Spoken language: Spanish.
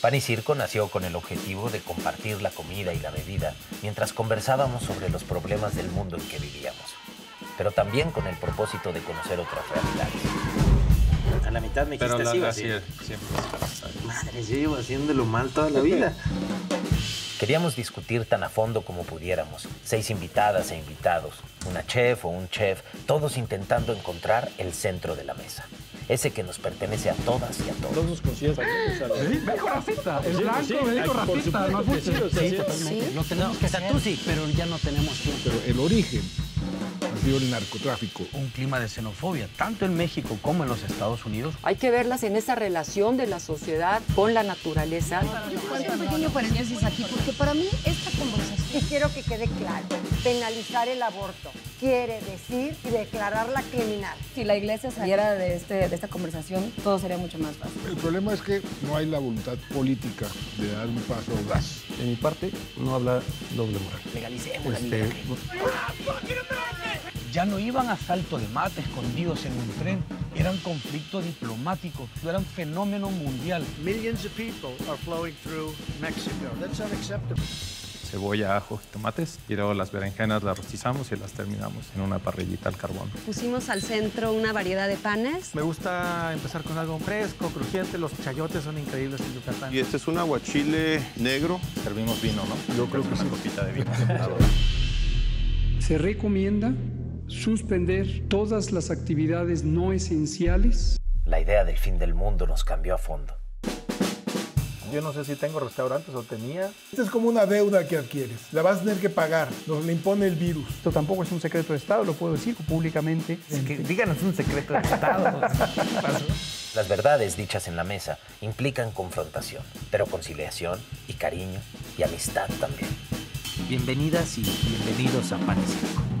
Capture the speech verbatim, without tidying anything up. Pan y Circo nació con el objetivo de compartir la comida y la bebida mientras conversábamos sobre los problemas del mundo en que vivíamos, pero también con el propósito de conocer otras realidades. A la mitad me dijiste así, vacío. Madre, yo llevo haciéndolo mal toda la vida. Queríamos discutir tan a fondo como pudiéramos. Seis invitadas e invitados, una chef o un chef, todos intentando encontrar el centro de la mesa. Ese que nos pertenece a todas y a todos. Todos nos consideran. ¿Sí? Me dijo racista. El blanco sí, me dijo racista. No, sí, sí, sí. Lo tenemos no, que hacer. Tú sí, pero ya no tenemos tiempo. Pero el origen ha sido el narcotráfico. Un clima de xenofobia, tanto en México como en los Estados Unidos. Hay que verlas en esa relación de la sociedad con la naturaleza. Yo cuento un pequeño paréntesis aquí, porque para mí esta conversación, y quiero que quede claro, penalizar el aborto quiere decir declararla criminal. Si la iglesia saliera de, este, de esta conversación, todo sería mucho más fácil. El problema es que no hay la voluntad política de dar un paso audaz. De mi parte, no habla doble moral. Legalicemos este... la vida. Ya no iban a salto de mate escondidos en un tren. Eran conflicto diplomático, eran fenómeno mundial. Millions of people are flowing through Mexico. That's unacceptable. Cebolla, ajo y tomates, y luego las berenjenas las rostizamos y las terminamos en una parrillita al carbón. Pusimos al centro una variedad de panes. Me gusta empezar con algo fresco, crujiente, los chayotes son increíbles en Yucatán. Y este es un aguachile negro. Servimos vino, ¿no? Yo creo que es una copita de vino. Se recomienda suspender todas las actividades no esenciales. La idea del fin del mundo nos cambió a fondo. Yo no sé si tengo restaurantes o tenía. Esta es como una deuda que adquieres. La vas a tener que pagar. Nos la impone el virus. Esto tampoco es un secreto de Estado, lo puedo decir públicamente. Es que, díganos un secreto de Estado. Las verdades dichas en la mesa implican confrontación, pero conciliación y cariño y amistad también. Bienvenidas y bienvenidos a Pan y Circo.